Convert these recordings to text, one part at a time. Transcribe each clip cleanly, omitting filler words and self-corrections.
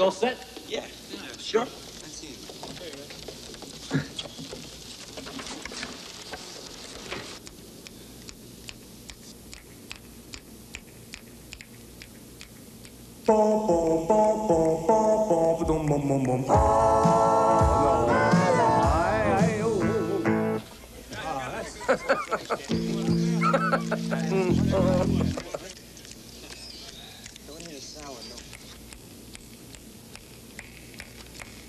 It's all set? Yeah. Sure.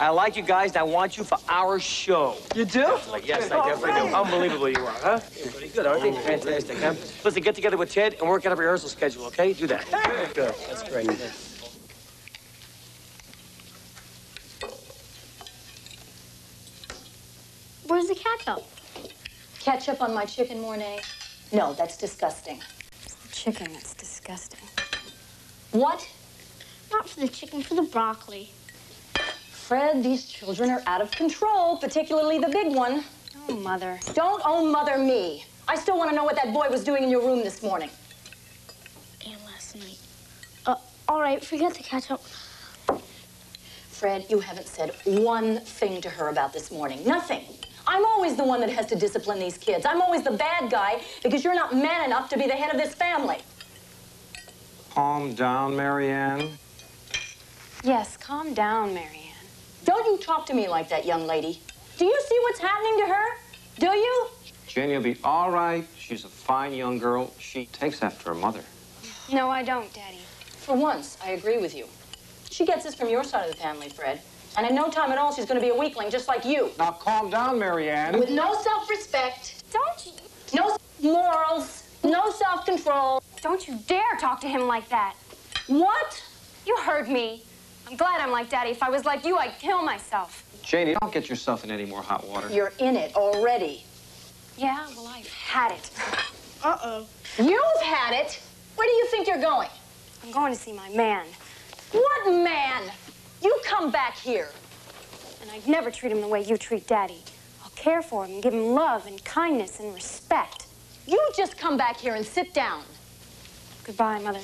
I like you guys, and I want you for our show. You do? Definitely, yes, I definitely do. Unbelievable you are, huh? Pretty good, aren't you? Fantastic, huh? Listen, get together with Ted and work out a rehearsal schedule, okay? Do that. Good, that's great. Where's the ketchup? Ketchup on my chicken mornay? No, that's disgusting. It's the chicken that's disgusting. What? Not for the chicken, for the broccoli. Fred, these children are out of control, particularly the big one. Oh, Mother. Don't oh, Mother me. I still want to know what that boy was doing in your room this morning. And last night. All right, forget the ketchup. Fred, you haven't said one thing to her about this morning. Nothing. I'm always the one that has to discipline these kids. I'm always the bad guy because you're not man enough to be the head of this family. Calm down, Marianne. Yes, calm down, Marianne. Don't you talk to me like that, young lady. Do you see what's happening to her? Do you? Janey will be all right. She's a fine young girl. She takes after her mother. No, I don't, Daddy. For once, I agree with you. She gets this from your side of the family, Fred. And in no time at all, she's going to be a weakling just like you. Now calm down, Marianne. With no self-respect. Don't you? No morals. No self-control. Don't you dare talk to him like that. What? You heard me. I'm glad I'm like Daddy. If I was like you, I'd kill myself. Janey, don't get yourself in any more hot water. You're in it already. Yeah, well, I've had it. Uh-oh. You've had it? Where do you think you're going? I'm going to see my man. What man? You come back here. And I'd never treat him the way you treat Daddy. I'll care for him and give him love and kindness and respect. You just come back here and sit down. Goodbye, Mother.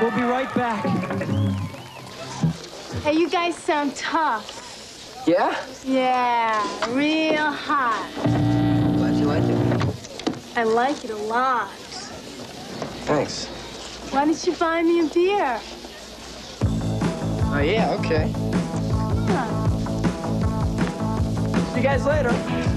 We'll be right back. Hey, you guys sound tough. Yeah? Yeah, real hot. Glad you like it. I like it a lot. Thanks. Why don't you buy me a beer? Oh, yeah, okay. Yeah. See you guys later.